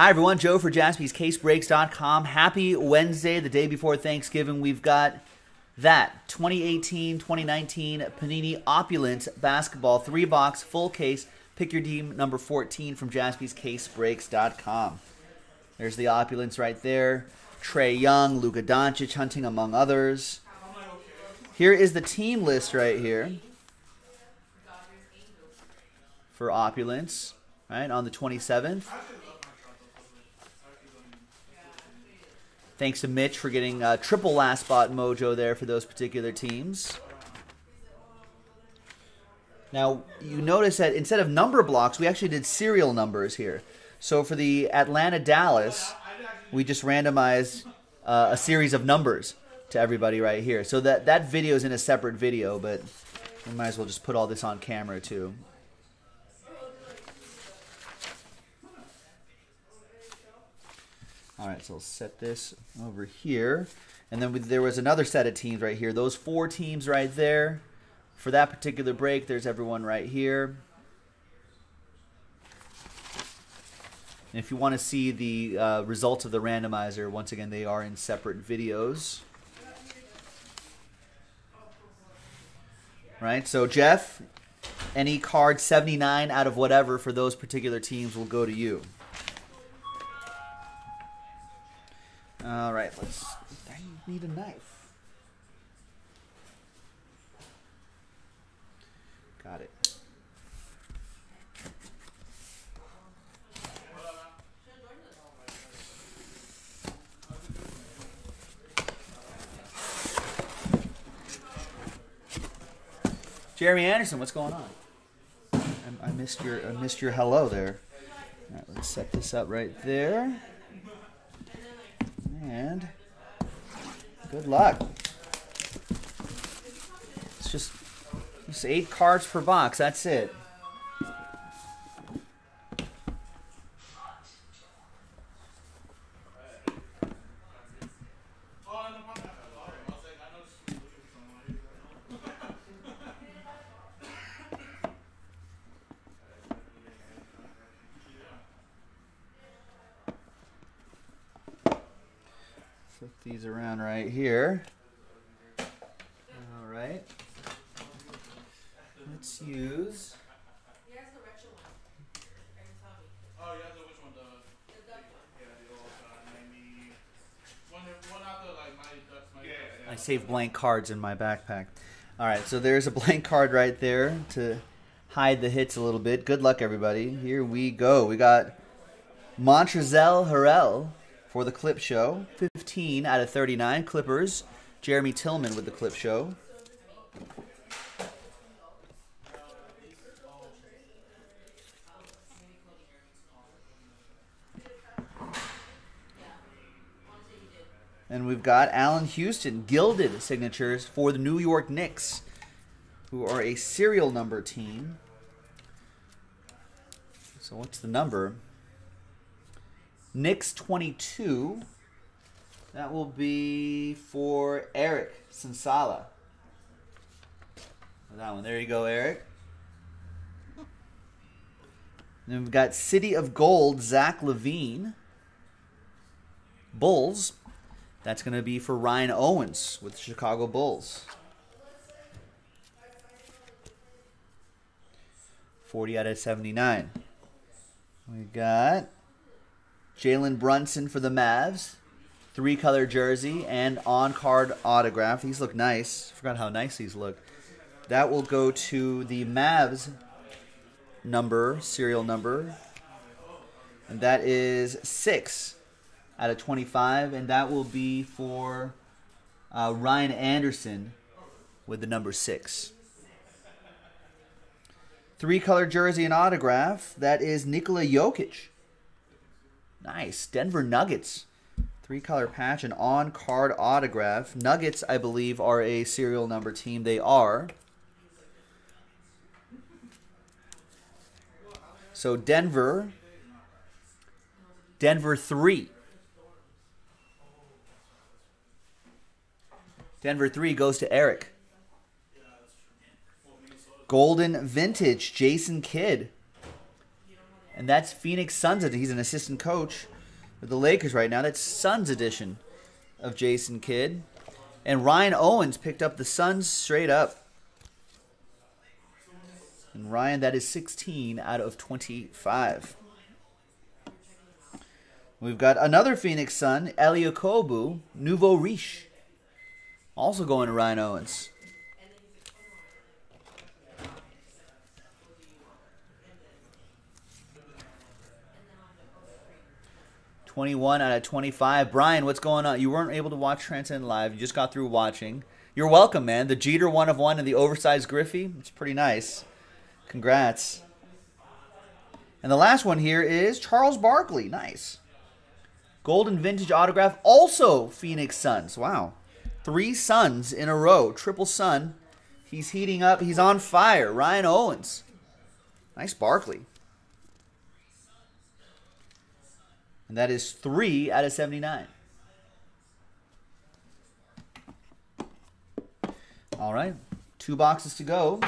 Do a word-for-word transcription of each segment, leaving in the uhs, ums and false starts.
Hi, everyone. Joe for Jaspys Case Breaks dot com. Happy Wednesday, the day before Thanksgiving. We've got that twenty eighteen twenty nineteen Panini Opulence basketball three-box full case. Pick your team number fourteen from Jaspys Case Breaks dot com. There's the Opulence right there. Trey Young, Luka Doncic hunting, among others. Here is the team list right here for Opulence, right, on the twenty-seventh. Thanks to Mitch for getting uh, triple last spot mojo there for those particular teams. Now, you notice that instead of number blocks, we actually did serial numbers here. So for the Atlanta-Dallas, we just randomized uh, a series of numbers to everybody right here. So that, that video is in a separate video, but we might as well just put all this on camera too. All right, so I'll set this over here. And then we, there was another set of teams right here. Those four teams right there. For that particular break, there's everyone right here. And if you want to see the uh, results of the randomizer, once again, they are in separate videos. Right, so Jeff, any card seventy-nine out of whatever for those particular teams will go to you. All right, let's, I need a knife. Got it. Jeremy Anderson, what's going on? I, I missed your, I missed your hello there. All right, let's set this up right there. And good luck. It's just, just eight cards per box. That's it. Flip these around right here. All right. Let's use. I save blank cards in my backpack. All right, so there's a blank card right there to hide the hits a little bit. Good luck, everybody. Here we go. We got Montrezl Harrell for the Clip Show. fifteen out of thirty-nine, Clippers. Jeremy Tillman with the Clip Show. And we've got Alan Houston, gilded signatures for the New York Knicks, who are a serial number team. So what's the number? Knicks twenty-two. That will be for Eric Sansala. That one. There you go, Eric. And then we've got City of Gold, Zach Levine. Bulls. That's going to be for Ryan Owens with the Chicago Bulls. forty out of seventy-nine. We got Jalen Brunson for the Mavs. Three-color jersey and on-card autograph. These look nice. Forgot how nice these look. That will go to the Mavs number, serial number. And that is six out of twenty-five. And that will be for uh, Ryan Anderson with the number six. Three-color jersey and autograph. That is Nikola Jokic. Nice. Denver Nuggets. Three-color patch and on-card autograph. Nuggets, I believe, are a serial number team. They are. So Denver. Denver three. Denver three goes to Eric. Golden Vintage, Jason Kidd. And that's Phoenix Suns. He's an assistant coach with the Lakers right now. That's Suns edition of Jason Kidd. And Ryan Owens picked up the Suns straight up. And Ryan, that is sixteen out of twenty-five. We've got another Phoenix Sun, Eliakobu, Nouveau Riche. Also going to Ryan Owens. twenty-one out of twenty-five. Brian, what's going on? You weren't able to watch Transcend Live. You just got through watching. You're welcome, man. The Jeter one of one and the oversized Griffey. It's pretty nice. Congrats. And the last one here is Charles Barkley. Nice. Golden Vintage Autograph, also Phoenix Suns. Wow. Three Suns in a row. Triple Sun. He's heating up. He's on fire. Ryan Owens. Nice Barkley. And that is three out of seventy-nine. All right. Two boxes to go.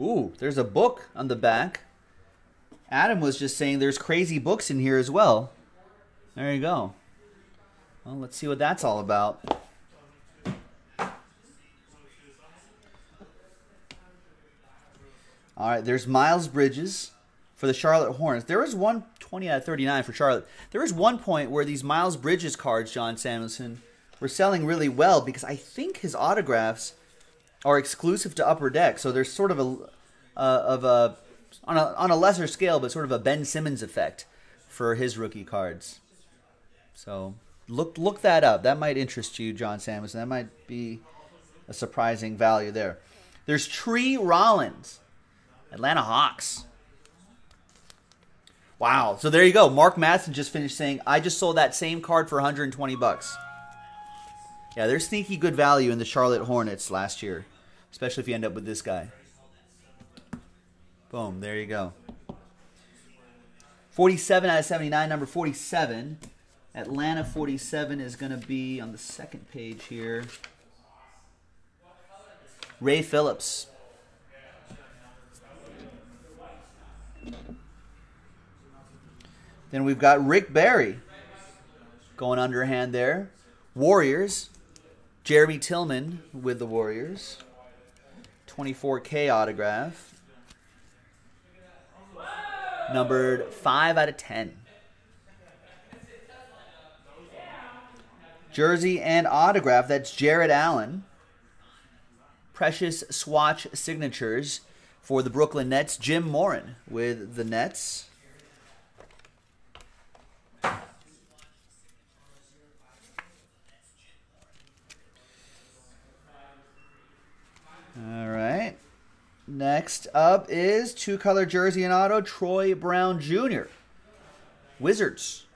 Ooh, there's a book on the back. Adam was just saying there's crazy books in here as well. There you go. Well, let's see what that's all about. All right, there's Miles Bridges for the Charlotte Hornets. There was one twenty out of thirty-nine for Charlotte. There was one point where these Miles Bridges cards, John Samuelson, were selling really well because I think his autographs are exclusive to Upper Deck, so there's sort of a uh, of a on a on a lesser scale, but sort of a Ben Simmons effect for his rookie cards. So look look that up. That might interest you, John Samuelson. That might be a surprising value there. There's Tree Rollins, Atlanta Hawks. Wow. So there you go. Mark Madsen just finished saying, "I just sold that same card for one hundred twenty bucks." Yeah, there's sneaky good value in the Charlotte Hornets last year, especially if you end up with this guy. Boom, there you go. forty-seven out of seventy-nine, number forty-seven. Atlanta forty-seven is going to be on the second page here. Ray Phillips. Then we've got Rick Barry going underhand there. Warriors. Jeremy Tillman with the Warriors. twenty-four K autograph. Numbered five out of ten. Jersey and autograph. That's Jared Allen. Precious swatch signatures for the Brooklyn Nets. Jim Morin with the Nets. All right. Next up is two-color jersey and auto, Troy Brown Junior Wizards.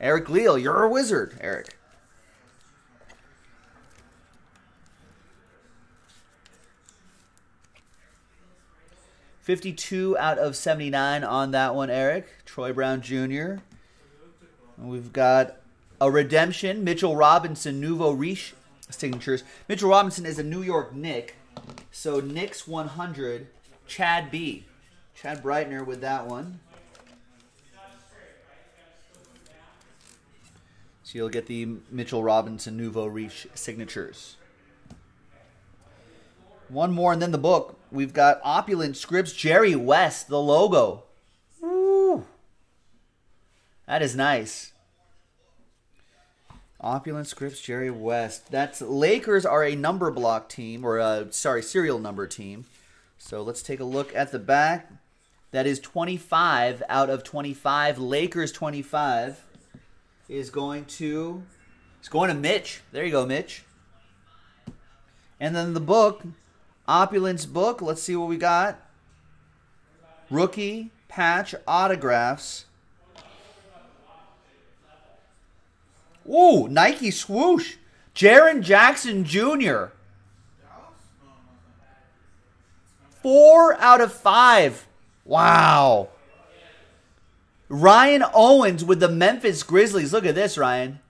Eric Leal, you're a wizard, Eric. fifty-two out of seventy-nine on that one, Eric. Troy Brown Junior We've got a redemption, Mitchell Robinson, Nouveau Riche signatures. Mitchell Robinson is a New York Knick. So Knicks one hundred, Chad B. Chad Breitner with that one. So you'll get the Mitchell Robinson Nouveau Riche signatures. One more and then the book. We've got Opulent Scripts, Jerry West, the logo. Woo! That is nice. Opulent Scripts, Jerry West. That's Lakers are a number block team, or a, sorry, serial number team. So let's take a look at the back. That is twenty-five out of twenty-five. Lakers twenty-five is going to, it's going to Mitch. There you go, Mitch. And then the book, Opulence book. Let's see what we got. Rookie patch autographs. Ooh, Nike swoosh. Jaren Jackson Junior Four out of five. Wow. Ryan Owens with the Memphis Grizzlies. Look at this, Ryan.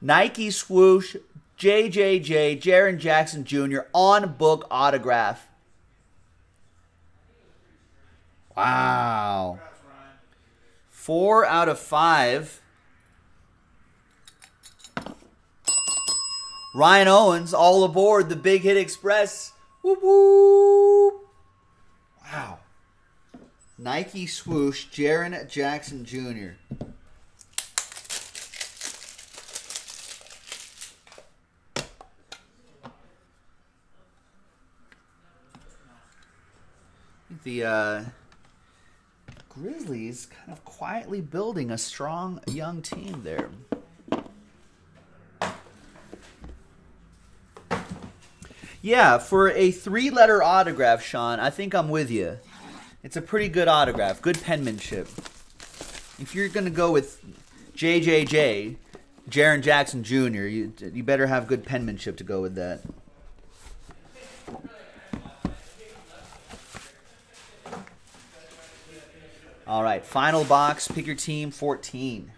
Nike swoosh, J J J, Jaren Jackson Junior on book autograph. Wow. Four out of five. Ryan Owens all aboard the Big Hit Express. Whoop, whoop. Wow. Nike swoosh, Jaren Jackson Junior The uh, Grizzlies kind of quietly building a strong young team there. Yeah, for a three-letter autograph, Sean, I think I'm with you. It's a pretty good autograph, good penmanship. If you're going to go with J J J, Jaren Jackson Junior, you, you better have good penmanship to go with that. All right, final box, pick your team, fourteen.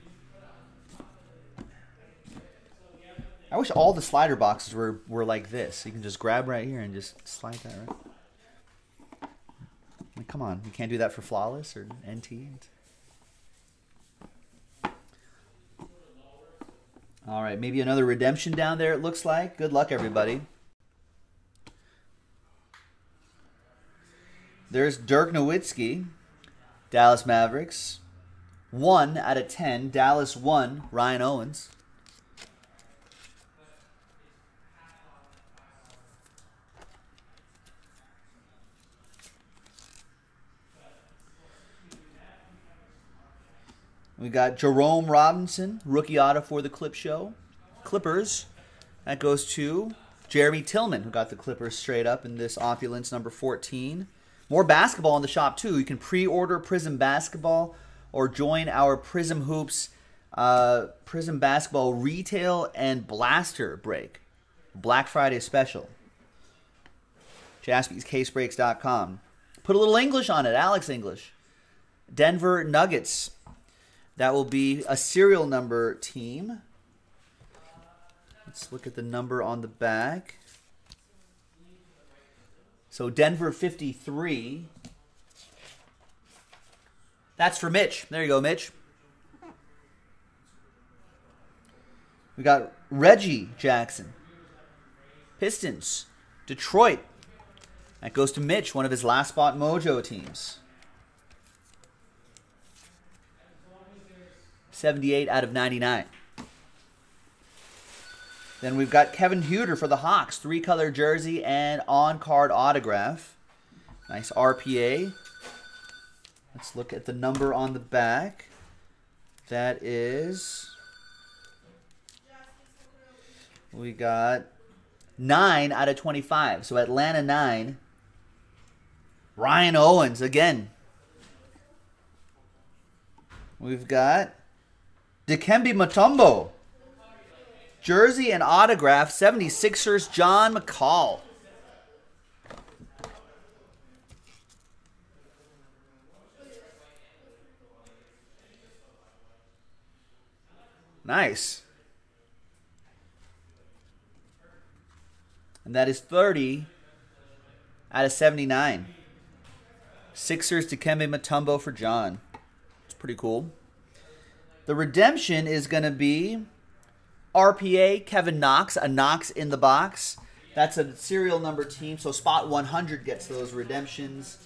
I wish all the slider boxes were, were like this. You can just grab right here and just slide that right. Like, come on, you can't do that for Flawless or N T. All right, maybe another redemption down there, it looks like. Good luck, everybody. There's Dirk Nowitzki, Dallas Mavericks. one out of ten, Dallas one, Ryan Owens. We got Jerome Robinson, rookie auto for the Clip Show. Clippers, that goes to Jeremy Tillman, who got the Clippers straight up in this Opulence number fourteen. More basketball in the shop, too. You can pre-order Prism Basketball or join our Prism Hoops, uh, Prism Basketball Retail and Blaster Break, Black Friday special. Jaspys Case Breaks dot com. Put a little English on it, Alex English. Denver Nuggets. That will be a serial number team. Let's look at the number on the back. So Denver fifty-three. That's for Mitch. There you go, Mitch. We got Reggie Jackson. Pistons. Detroit. That goes to Mitch, one of his last spot mojo teams. seventy-eight out of ninety-nine. Then we've got Kevin Huter for the Hawks. Three-color jersey and on-card autograph. Nice R P A. Let's look at the number on the back. That is... we got nine out of twenty-five. So Atlanta nine. Ryan Owens again. We've got Dikembe Mutombo, jersey and autograph, seventy-sixers, John McCall. Nice. And that is thirty out of seventy-nine. Sixers, Dikembe Mutombo for John. It's pretty cool. The redemption is going to be R P A, Kevin Knox, a Knox in the box. That's a serial number team, so spot one hundred gets those redemptions.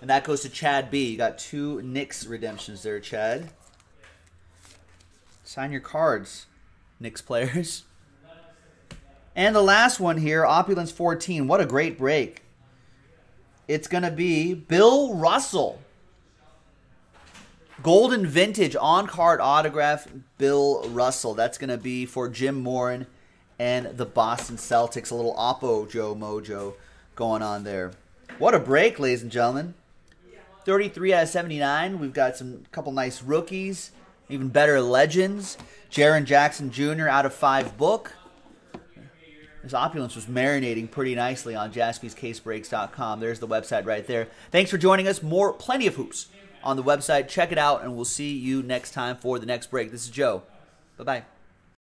And that goes to Chad B. You got two Knicks redemptions there, Chad. Sign your cards, Knicks players. And the last one here, Opulence fourteen. What a great break. It's going to be Bill Russell. Golden Vintage on-card autograph, Bill Russell. That's going to be for Jim Morin and the Boston Celtics. A little Oppo Joe Mojo going on there. What a break, ladies and gentlemen. thirty-three out of seventy-nine. We've got some couple nice rookies, even better legends. Jaren Jackson Junior out of five book. This opulence was marinating pretty nicely on Jaspys Case Breaks dot com. There's the website right there. Thanks for joining us. More, plenty of hoops on the website. Check it out, and we'll see you next time for the next break. This is Joe. Bye-bye.